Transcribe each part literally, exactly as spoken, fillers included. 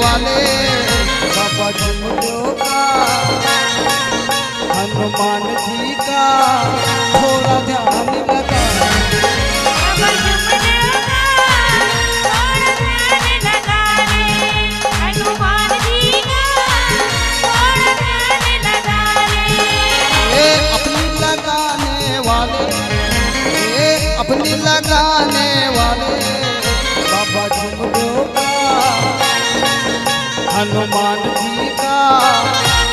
वाले बाबा जुमदेव का हनुमान जी का थोड़ा ध्यान लगा। अपनी लगाने वाले ये अपनी लगाने वाले बाबा जुमदेव का हनुमान जी का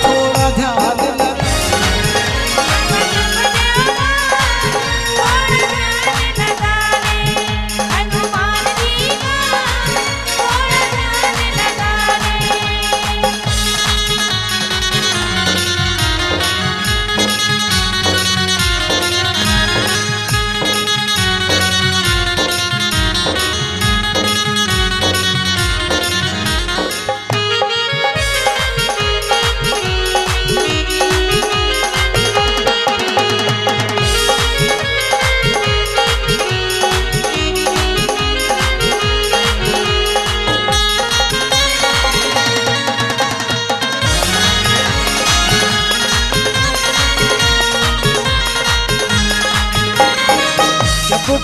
थोड़ा ध्यान लगा।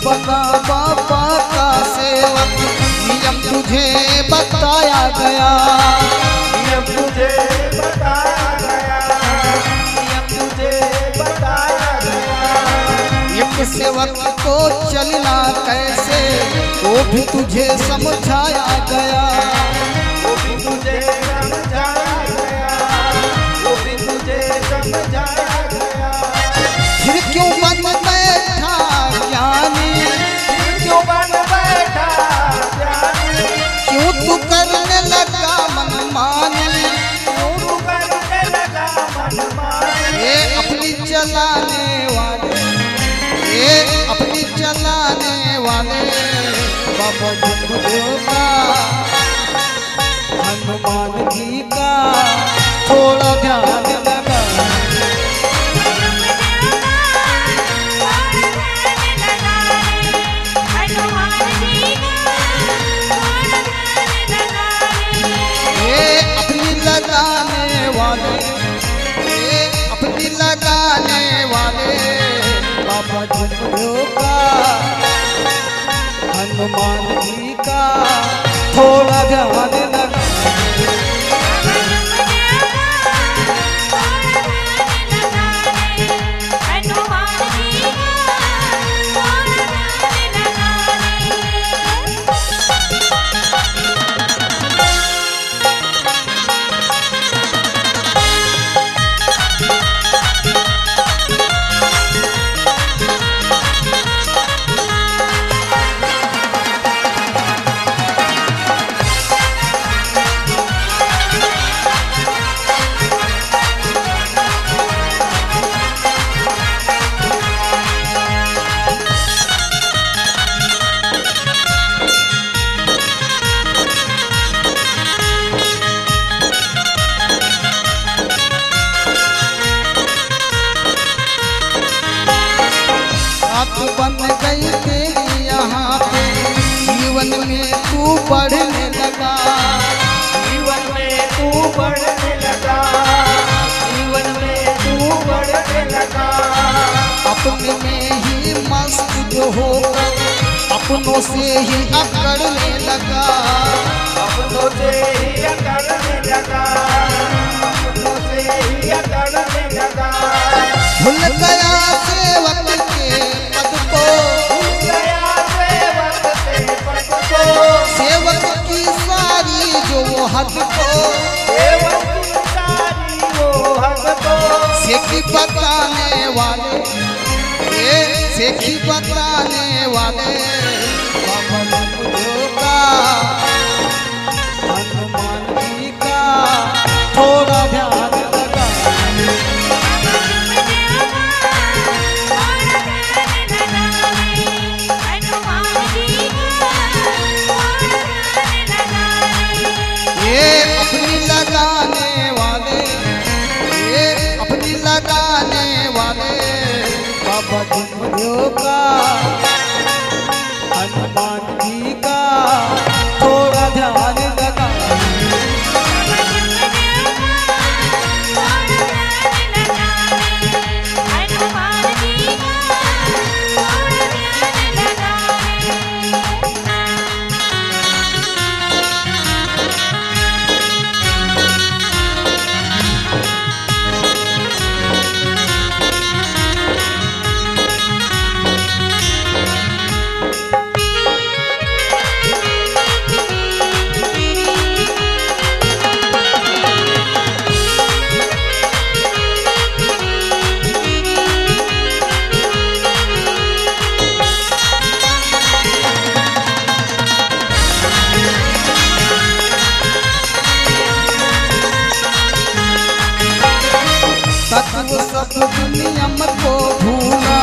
बना बाबा का सेवक नियम तुझे बताया गया, नियम तुझे बताया गया, नियम तुझे बताया गया। नियम सेवक को चलना कैसे वो भी तुझे समझाया गया, वो भी तुझे समझाया गया, वो भी तुझे समझाया गया। फिर क्यों मन बैठा ज्ञानी, क्यों मन बैठा ज्ञानी, क्यों तू करने लगा मनमानी, क्यों तू करने लगा मनमानी। ये अपनी चलाने वाले ये अपनी चलाने वाले बाबा जुमदेव का हनुमान जी का थोड़ा ध्यान लगा। लगाने वाले ये अपनी लगाने वाले बाबा जुमदेव का हनुमान जी का थोड़ा ध्यान लगा। बन गई तेरी यहाँ पे जीवन में तू बढ़ने लगा, जीवन में तू बढ़ने लगा, जीवन में तू बढ़ने लगा। अपने में ही मस्त जो होगा अपनों से ही अकड़ने लगा, अपनों से ही अकड़ने लगा, अपनों से ही अकड़ने लगा। भूल गया सेवक के सेवक की सारी जो हद को, सेवक की सारी वो हद को। सेखी बताने वाले ये सेखी बताने वाले बाबा जुमदेव का हनुमान जी का थोड़ा ध्यान लगा। लगाने वाले ये अपनी लगाने वाले बाबा जुमदेव का हनुमान नियम को भूला,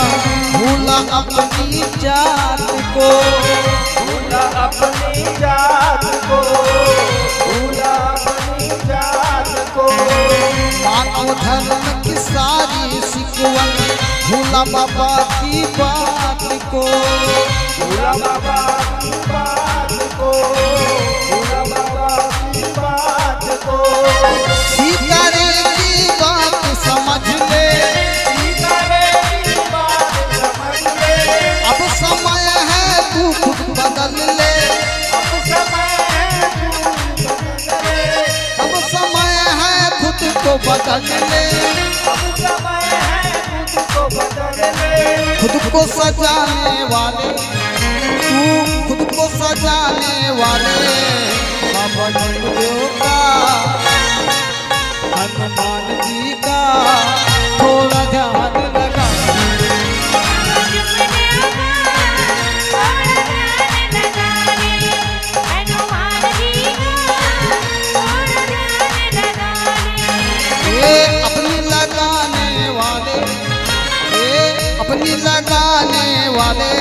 भूला अपनी जात को, भूला अपनी जात को, भूला अपनी जात को। मानव धर्म की सारी सिकवन भूला बाबा की बात को, भूला बाबा की बात को, भूला बाबा की बात को। बदल ले खुद को सजाने वाले, तू खुद को सजाने वाले बाबा जुमदेव का, हनुमान जी का थोड़ा ध्यान लगा। वाले